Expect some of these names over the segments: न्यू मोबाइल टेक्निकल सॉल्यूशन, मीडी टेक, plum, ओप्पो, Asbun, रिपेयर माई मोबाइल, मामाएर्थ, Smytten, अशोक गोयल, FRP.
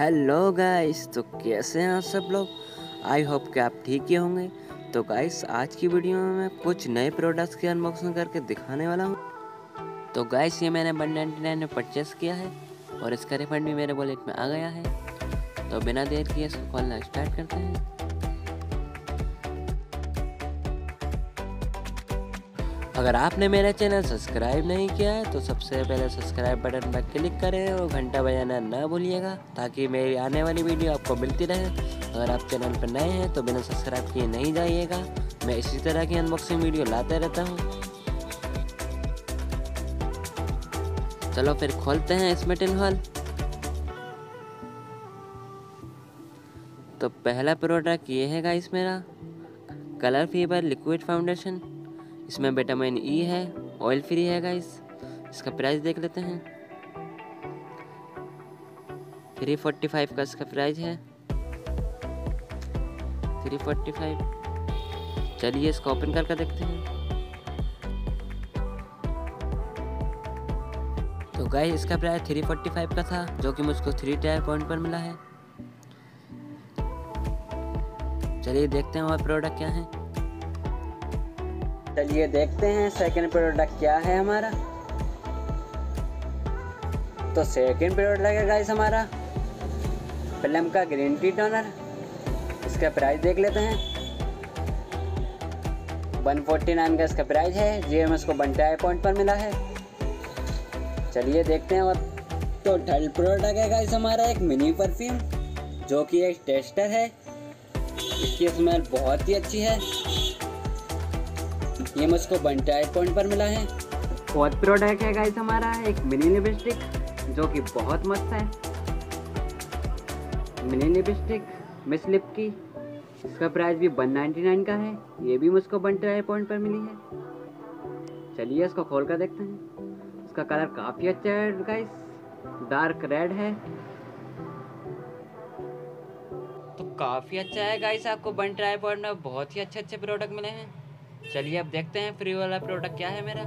Hello guys, तो कैसे हैं आप सब लोग। आई होप कि आप ठीक ही होंगे। तो गाइस, आज की वीडियो में मैं कुछ नए प्रोडक्ट्स की अनबॉक्सिंग करके दिखाने वाला हूं। तो गाइस, ये मैंने 199 में परचेस किया है और इसका रिफंड भी मेरे वॉलेट में आ गया है। तो बिना देर किए इसको खोलना स्टार्ट करते हैं। अगर आपने मेरा चैनल सब्सक्राइब नहीं किया है तो सबसे पहले सब्सक्राइब बटन पर क्लिक करें और घंटा बजाना ना भूलिएगा, ताकि मेरी आने वाली वीडियो आपको मिलती रहे। अगर आप चैनल पर नए हैं तो बिना सब्सक्राइब किए नहीं जाइएगा, मैं इसी तरह की अनबॉक्सिंग वीडियो लाते रहता हूँ। चलो फिर खोलते हैं स्मिटन हॉल। तो पहला प्रोडक्ट ये है गाइस मेरा, कलर फीवर लिक्विड फाउंडेशन। इसमें विटामिन ई है, ऑयल फ्री है गाइस। इसका प्राइस देख लेते हैं, 345 का इसका प्राइस है, 345। चलिए इसको ओपन करके देखते हैं। तो गाइस, इसका प्राइस 345 का था, जो कि मुझको 3 टायर पॉइंट पर मिला है। चलिए देखते हैं हमारा प्रोडक्ट क्या है। चलिए देखते हैं सेकंड प्रोडक्ट क्या है हमारा। तो सेकंड प्रोडक्ट है गाइस हमारा प्लम का ग्रीन टी टोनर। इसका प्राइस देख लेते हैं, 149 का इसका प्राइस है। जी, मुझको 1 टायर पॉइंट पर मिला है। चलिए देखते हैं। और तो थर्ड प्रोडक्ट है गाइस हमारा एक मिनी परफ्यूम, जो कि एक टेस्टर है। इसकी स्मेल बहुत ही अच्छी है। ये मुझको 1 टायर पॉइंट पर मिला है। फोर्थ प्रोडक्ट है गाइस हमारा एक मिनी लिपस्टिक, जो कि बहुत मस्त है। मिनी लिपस्टिक मिस लिप की। इसका प्राइस भी 199 का है। ये भी मुझको 1 टायर पॉइंट पर मिली है। चलिए इसको खोल कर देखते हैं। इसका कलर काफी अच्छा है गाइस, डार्क रेड है, तो काफी अच्छा है गाइस। आपको 1 टायर पॉइंट में बहुत ही अच्छे अच्छे प्रोडक्ट मिले हैं। चलिए अब देखते हैं फ्री वाला प्रोडक्ट क्या है मेरा।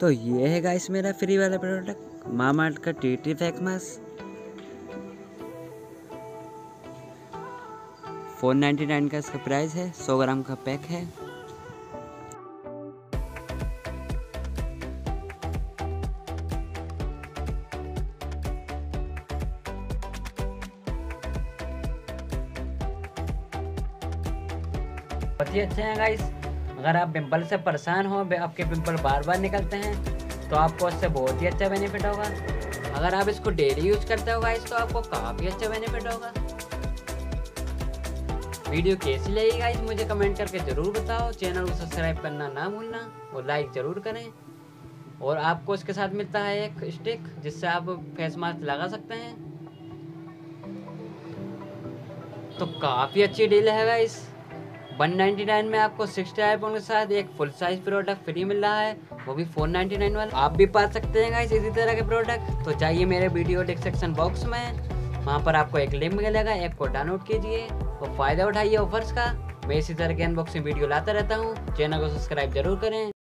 तो ये है गाइस मेरा फ्री वाला प्रोडक्ट, मामाएर्थ का टीटी फेस मास्क। 499 का इसका प्राइस है, 100 ग्राम का पैक है। बहुत ही अच्छे हैं गाइस। अगर आप पिंपल से परेशान हो, आपके पिंपल बार बार निकलते हैं, तो आपको इससे बहुत ही अच्छा बेनिफिट होगा। अगर आप इसको डेली यूज करते हो गाइस, तो आपको काफ़ी अच्छा बेनिफिट होगा। वीडियो कैसी लगी गाइस, मुझे कमेंट करके ज़रूर बताओ। चैनल को सब्सक्राइब करना ना भूलना और लाइक ज़रूर करें। और आपको इसके साथ मिलता है एक स्टिक, जिससे आप फेस मास्क लगा सकते हैं। तो काफ़ी अच्छी डील है गाइस। 199 में आपको 6 टायर पॉइंट के साथ एक फुल साइज प्रोडक्ट फ्री मिल रहा है, वो भी 499 वाला। आप भी पा सकते हैं गाइस इसी तरह के प्रोडक्ट। तो जाइए मेरे वीडियो डिस्क्रिप्शन बॉक्स में, वहाँ पर आपको एक लिंक मिलेगा। ऐप को डाउनलोड कीजिए और फ़ायदा उठाइए ऑफर्स का। मैं इसी तरह के अनबॉक्सिंग वीडियो लाता रहता हूँ। चैनल को सब्सक्राइब जरूर करें।